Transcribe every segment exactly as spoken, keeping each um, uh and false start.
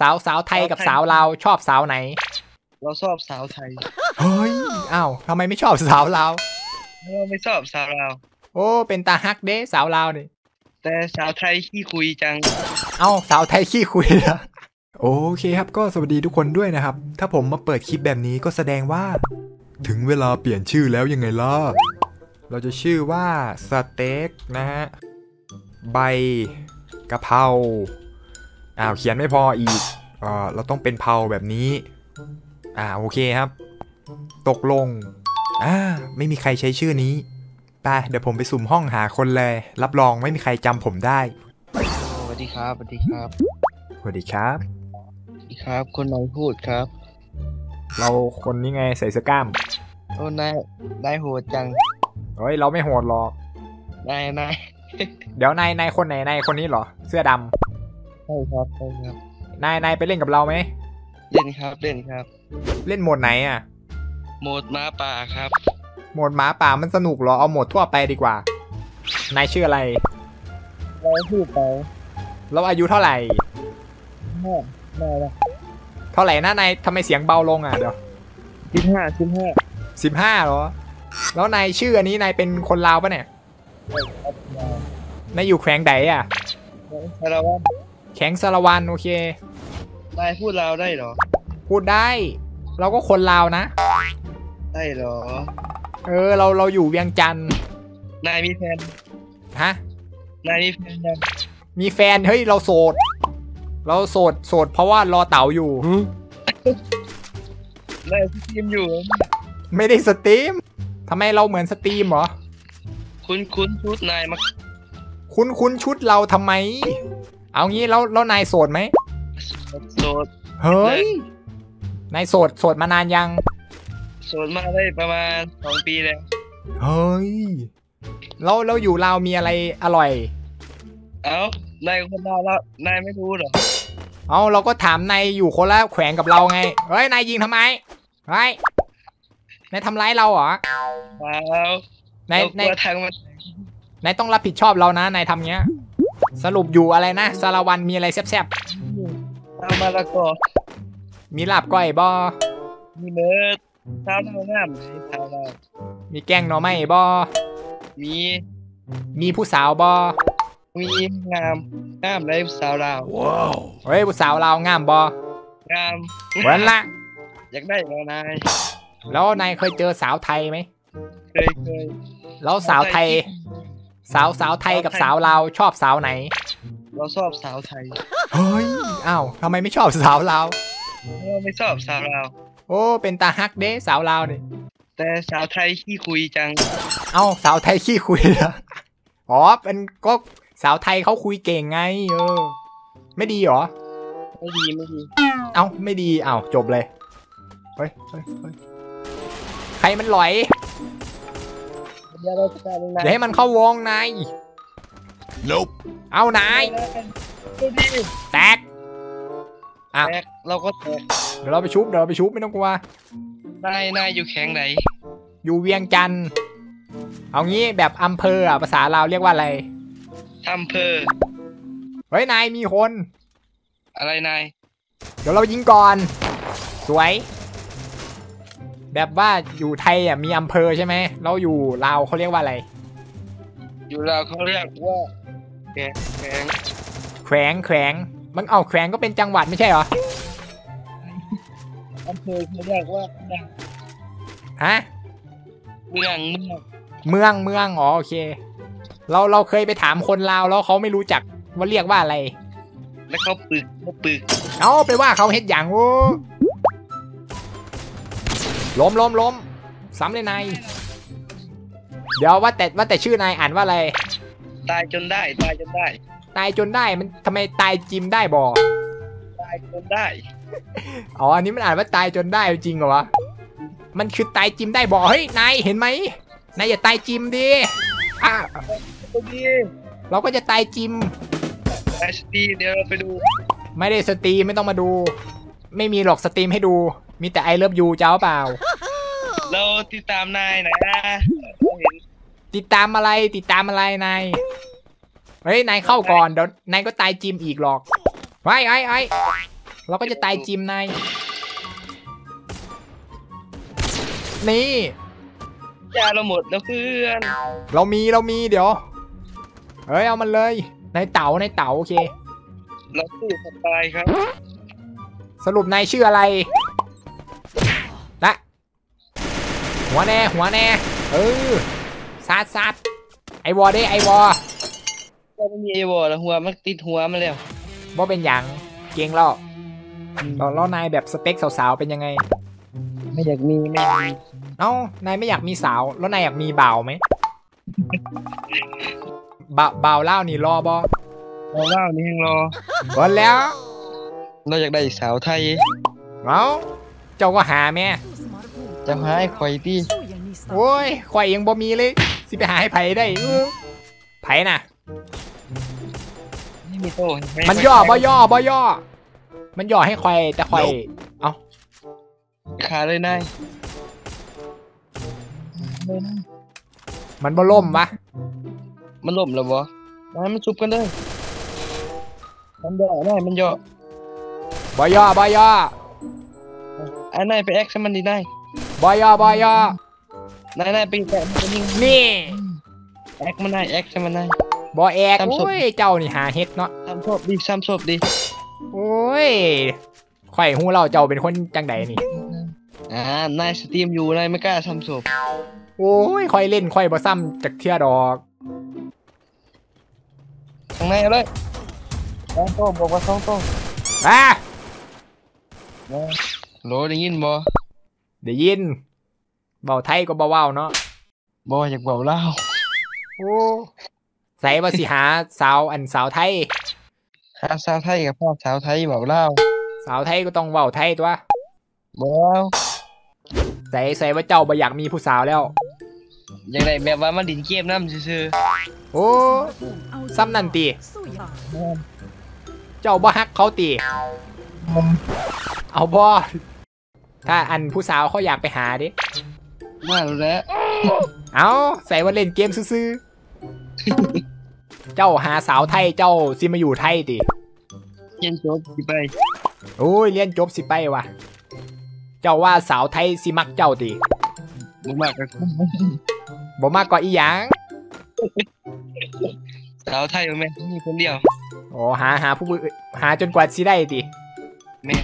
สาวสาวไทยกับสาวลาวชอบสาวไหนเราชอบสาวไทยเฮ้ยอ้าวทำไมไม่ชอบสาวลาวเราไม่ชอบสาวลาวโอ้เป็นตาฮักเด้สาวลาวนี่แต่สาวไทยขี้คุยจังเอ้าสาวไทยขี้คุยนะโอเคครับก็สวัสดีทุกคนด้วยนะครับถ้าผมมาเปิดคลิปแบบนี้ก็แสดงว่าถึงเวลาเปลี่ยนชื่อแล้วยังไงล่ะเราจะชื่อว่าสเต็กนะฮะใบกะเพราอ้าวเขียนไม่พออีกเออเราต้องเป็นเพราแบบนี้อ่าโอเคครับตกลงอ่าไม่มีใครใช้ชื่อนี้ไปเดี๋ยวผมไปสุ่มห้องหาคนเลยรับรองไม่มีใครจำผมได้สวัสดีครับสวัสดีครับสวัสดีครับสวัสดีครับคนไหนพูดครับเราคนนี้ไงใส่เสื้อกล้ามโอ้นายนายโหดจังเฮ้ยเราไม่โหดหรอกนายนายเดี๋ยวนายนายคนไหนนายคนนี้เหรอเสื้อดำใช่ครับใช่ครับนายนายไปเล่นกับเราไหมเล่นครับเล่นครับเล่นโหมดไหนอ่ะโหมดหมาป่าครับโหมดหมาป่ามันสนุกเหรอเอาโหมดทั่วไปดีกว่านายชื่ออะไรเราชื่อเปาเราอายุเท่าไหร่ห้าได้แล้วเท่าไหร่นะนายทำไมเสียงเบาลงอ่ะเดี๋ยวสิบห้าสิบห้าสิบห้าเหรอแล้วนายชื่ออันนี้นายเป็นคนลาวปะเนี่ยนายอยู่แขวงไหนอ่ะแขวงสารวัตรแขวงสารวัตรโอเคนายพูดลาวได้เหรอพูดได้เราก็คนลาวนะได้เหรอเออเราเราอยู่เวียงจันทร์นายมีแฟนฮะนายมีแฟนยังมีแฟนเฮ้ยเราโสดเราโสดโสดเพราะว่ารอเต๋าอยู่นายสตรีมอยู่ไม่ได้สตรีมทำไมเราเหมือนสตรีมเหรอคุ้นคุ้นชุดนายมาคุ้นคุ้นชุดเราทำไมเอางี้แล้วแล้วนายโสดไหมโสดเฮ้ยนายโสดโสดมานานยังโสดมาได้ประมาณสองปีแล้วเฮ้ยเราเราอยู่ลาวมีอะไรอร่อยเอ้านายคนลาวแล้วนายไม่รู้เหรอเอ้าเราก็ถามนายอยู่คนละแขวงกับเราไงเฮ้ยนายยิงทำไมเฮ้ยนายทำร้ายเราเหรอเปล่านายนายทางมันนายต้องรับผิดชอบเรานะนายทำเงี้ยสรุปอยู่อะไรนะสารวันมีอะไรแซ่บๆเอามาละกอมีลาบก้อยบอมีเนื้อเท้าน้ำน้ำเท้าน้ำมีแกงหน่อไม้บอมีมีผู้สาวบอมีงามงามได้ผู้สาวลาวว้าวเฮ้ยผู้สาวลาวงามบองามวันละอยากได้เหรอนายแล้วนายเคยเจอสาวไทยไหมเคยเคยแล้วสาวไทยสาวสาวไทยกับสาวลาวชอบสาวไหนเราชอบสาวไทยเฮ้ยอ้าวทำไมไม่ชอบสาวลาวเราไม่ชอบสาวลาวโอ้เป็นตาฮักเด้สาวลาวนี่แต่สาวไทยขี้คุยจังเอ้าสาวไทยขี้คุยนะอ๋อเป็นก็สาวไทยเขาคุยเก่งไงเออไม่ดีหรอไม่ดีไม่ดีเอ้าไม่ดีเอ้าจบเลยเฮ้ยเฮ้ยเฮ้ยใครมันหลอยเดี๋ยวให้มันเข้าวงนายเอานายแตกแตกเราก็แตกเดี๋ยวเราไปชุบเดี๋ยวเราไปชุบไม่ต้องกลัวนายนายอยู่แข็งไหนอยู่เวียงจันทร์เอางี้แบบอำเภออ่ะภาษาลาวเรียกว่าอะไรอำเภอเฮ้ยนายมีคนอะไรนายเดี๋ยวเรายิงก่อนสวยแบบว่าอยู่ไทยอ่ะมีอำเภอใช่ไหมเราอยู่ลาวเขาเรียกว่าอะไรอยู่ลาวเขาเรียกว่าแขวงแขวงแขวงแขวงมันเอาแขวงก็เป็นจังหวัดไม่ใช่เหรออำเภอเขาเรียกว่าฮะเมืองเมืองเมืองอ๋อโอเคเราเราเคยไปถามคนลาวแล้วเขาไม่รู้จักว่าเรียกว่าอะไรแล้วเขาปึกเขาปึกเอาไปว่าเขาเฮ็ดอย่างโอ้ล้มล้มล้มซ้ำเลยนายเดี๋ยวว่าแต่ว่าแต่ชื่อนายอ่านว่าอะไรตายจนได้ตายจนได้ตายจนได้มันทำไมตายจิมได้บ่ตายจนได้อ๋ออันนี้มันอ่านว่าตายจนได้จริงเหรอวะมันคือตายจิมได้บ่เฮ้ยนายเห็นไหมนายอย่าตายจิมดิอ่ะเราก็จะตายจิมตายสตรีเดี๋ยวเราไปดูไม่ได้สตรีไม่ต้องมาดูไม่มีหรอกสตรีมให้ดูมีแต่ไอเลิฟยูเจ้าเปล่าเราติดตามนายนะติดตามอะไรติดตามอะไรนายเฮ้ยนายเข้าก่อนเดี๋ยวนายก็ตายจิมอีกหรอกไอ้ไอ้ไอ้ เราก็จะตายจิมนายนี่ยาเราหมดแล้วเพื่อนเรามีเรามีเดี๋ยวเฮ้ยเอามันเลยในเต๋าในเต๋าโอเคเราสู้กับตายครับสรุปนายชื่ออะไรนะหัวแน่หัวแน่เออซัดซัดไอวอได้ไอวอเราไม่มีไอวอแล้วหัวมันติดหัวมาแล้วว่าเป็นอย่างเก่งแล้วตอนล่อนายแบบสเปคสาวๆเป็นยังไงไม่อยากมีแม่เอ้านายไม่อยากมีสาวแล้วนายอยากมีบ่าวไหมบ่าวเล่านี่รอบอบ่าวเล่านี่ยังรอวันแล้วเราอยากได้สาวไทยเอ้าเจ้าก็หาแม่จะหาไอ้ข่อยตี้โอ้ยข่อยยังบ่มีเลยสิไปหาไอ้ไผ่ได้ไผ่น่ะมันย่อบ่ย่อบ่ย่อมันย่อให้ข่อยแต่ข่อยเอ้าขาเลยนายมันบ่ล่มวะมันล่มแล้ววะมันชุบกันเลยมันย่อได้มันย่อบ่ย่อบ่ย่อไอ้นายไปแอคชั่นมันดีได้บ่ย่อบ่ย่อนายนายไปแตะมันยิงนี่แอคมันได้แอคชั่นมันได้บ่แอคโอ้ยเจ้านี่หาเฮ็ดเนาะซ้ำศพดิซ้ำศพดิโอ้ยข่อยหูเราเจ้าเป็นคนจังใดนี่อ่านายสตรีมอยู่นายไม่กล้าซ้ำศพโอ้ยข่อยเล่นข่อยบ่ซ้ำจากเทือดอกทางไหนเอาเลยสองโต้บอกว่าสองโต้อ่ะโหลได้ยินบ่ได้ยินเบาไทยก็เบาเว้าเนาะบ่อยากเบาเล่าโอ้ใส่ว่าสิหาสาวอันสาวไทยหาสาวไทยกับพ่อสาวไทยเบาเล่าสาวไทยก็ต้องเบาไทยตัวเบาใส่ใส่ว่าเจ้าบ่อยากมีผู้สาวแล้วยังไงแบบว่ามันดินเก็บน้ำซื่อโอ้ซ้ำนั่นตีเจ้าบ่ฮักเขาตีเอาบ่ถ้าอันผู้สาวเขาอยากไปหาดิมาแล้วเอาใส่ว่าเล่นเกมซื้อเจ้าหาสาวไทยเจ้าสิมาอยู่ไทยติเรียนจบสิไปโอ้ยเรียนจบสิไปวะเจ้าว่าสาวไทยสิมักเจ้าติบ่มากก็บ่มากก็อีหยังสาวไทยแม่มีคนเดียวอ๋อหาหาผู้หาจนกว่าสิได้ติแม่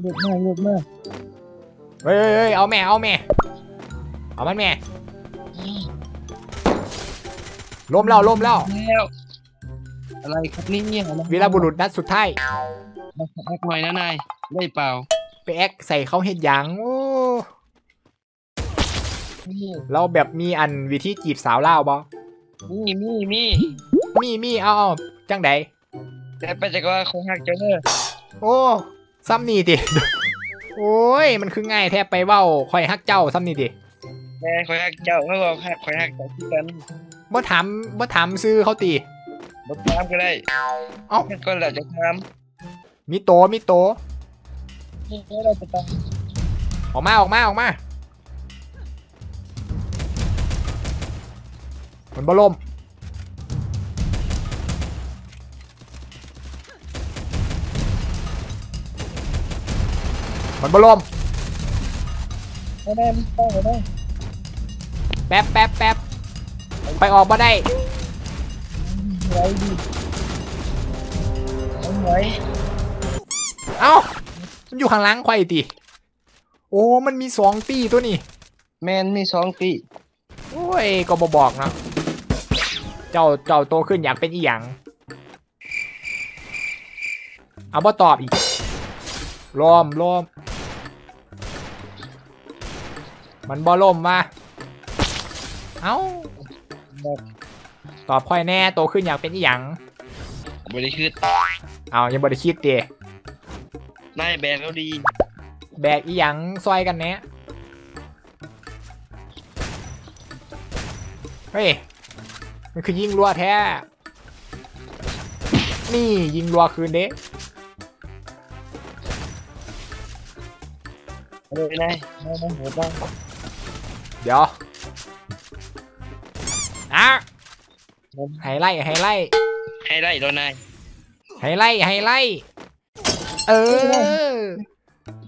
เลือกมากเลือกมากเฮ้ยเอาแม่เอาแม่เอามันแม่ล้มแล้วล้มแล้วอะไรครับนี่เนี่ยวีรบุรุษนัดสุดท้ายแอคหน่อยนะนายได้เปล่าไปแอคใส่เขาเห็ดหยางโอ้เราแบบมีอันวิธีจีบสาวเล่าบ่มีมีมีมีมีเอาจังใดแต่ไปจากว่าคงหักเจ้าเนอโอ้ซ้ำนี่ดิโอ้ยมันคือง่ายแทบไปเว้าคอยหักเจ้าซ้ำนี่ดิแม่คอยหักเจ้าไม่บอกคอยหักแต่ที่กันบ่ถามบ่ถามซื้อเขาตีบ่ถามก็ได้เอ้าก็เราจะถามมีโตมีโตออกมาออกมาออกมามันบ่ลมมันบ่ลมไม่ได้ไม่ได้แป๊บแป๊บแป๊บไปออกมาได้เอ้ามันอยู่ข้างหลังควายตีโอ้มันมีสองตีตัวนี่แมนมีสองตีโอ้ยก็บ่บอกนะเจ้าเจ้าโตขึ้นอยากเป็นอีหยังเอาบ่ตอบอีกล้อมล้อมมันบ่ล้มมาเอ้าตอบค่อยแน่โตขึ้นอยากเป็นอีหยังบริคิดเอายังบริคิดเตะนายแบกเขาดีแบกอีหยังซอยกันแน่เฮ้ยมันคือยิงรัวแท้นี่ยิงรัวคืนเด้ไปไหนเดี๋ยวอ่ะไฮไลท์ไฮไลท์ไฮไลท์โดนนายไฮไลท์ไฮไลท์ เออ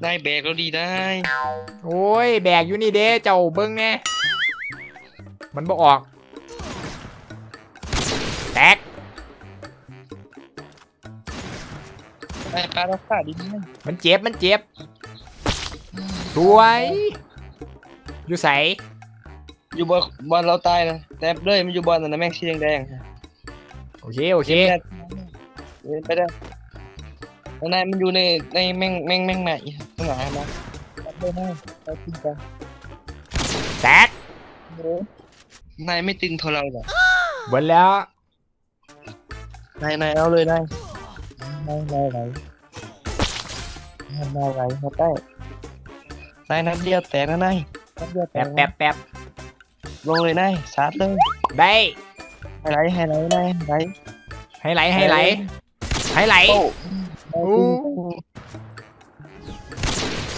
นายแบกเราดีนายโอ้ยแบกอยู่นี่เด้เจ้าเบิ้งแน่มันบ่ออกแตกไอ้ปลาเราฆ่าดิมันเจ็บมันเจ็บสวยอยู่ใสอยู่บอลบอลเราตายนะแต่เลยมันอยู่บอลนะแม่งชี้แดงๆโอเคโอเคไปได้ข้างในมันอยู่ในในแม่งแม่งแม่งไหนข้างหลังนะไปได้ไปตึงกันแตกนายไม่ตึงเท่าเราหรอหมดแล้วนายนายเอาเลยนายนายนายไหลนายนายไหลมาใต้นายนัดเดียวแตกนะนายนัดเดียวแตกแป๊บแป๊บลงเลยนายชาร์จเลยได้ให้ไหลให้ไหลนายไหลให้ไหลให้ไหลให้ไหล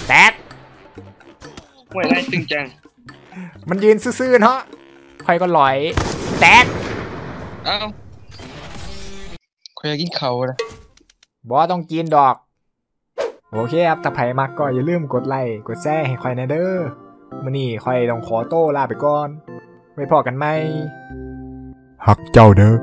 แตกไม่ได้ตึงจังมันยืนซื่อๆเนาะใครก็ลอยแตกเอ้าใครจะกินเขานะบอต้องกินดอกโอเคครับถ้าไผ่มักก็อย่าลืมกดไลค์กดแชร์ให้คอยนะเด้อมื้อนี้คอยต้องขอโต้ลาไปก่อนไว้พอกันไหมฮักเจ้าเด้อ